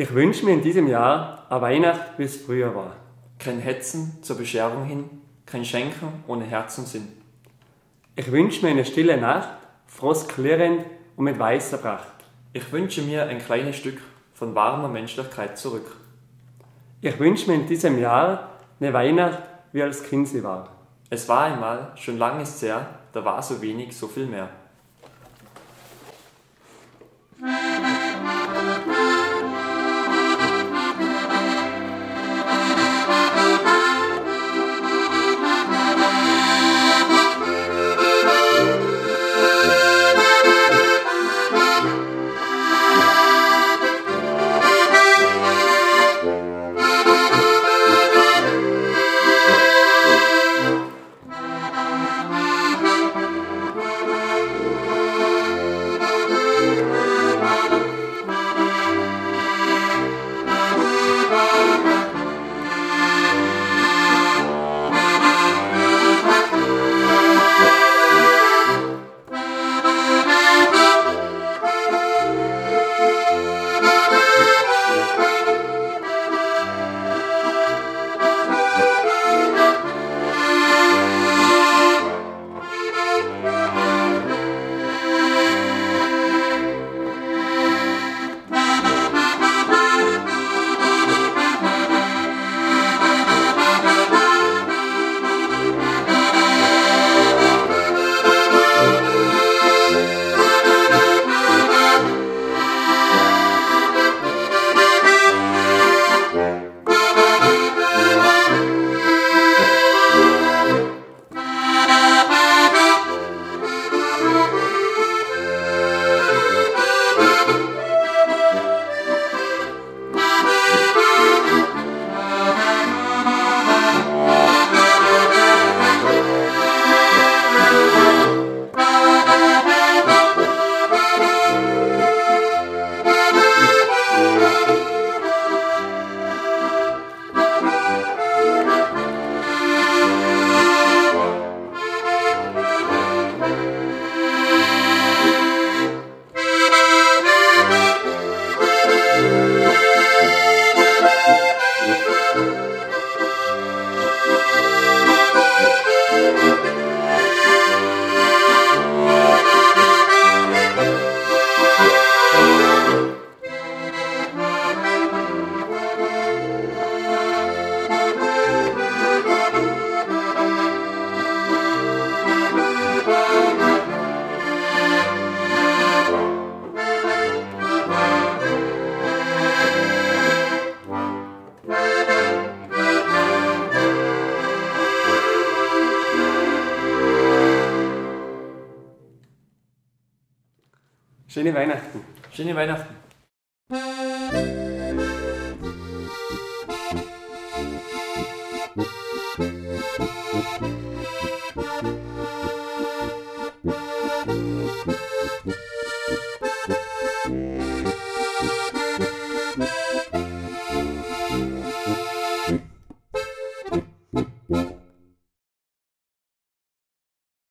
Ich wünsche mir in diesem Jahr eine Weihnacht, wie es früher war. Kein Hetzen zur Bescherung hin, kein Schenken ohne Herz und Sinn. Ich wünsche mir eine stille Nacht, frostklirrend und mit weißer Pracht. Ich wünsche mir ein kleines Stück von warmer Menschlichkeit zurück. Ich wünsche mir in diesem Jahr eine Weihnacht, wie als Kind sie war. Es war einmal, schon lang ist's her, da war so wenig, so viel mehr. Schöne Weihnachten. Schöne Weihnachten.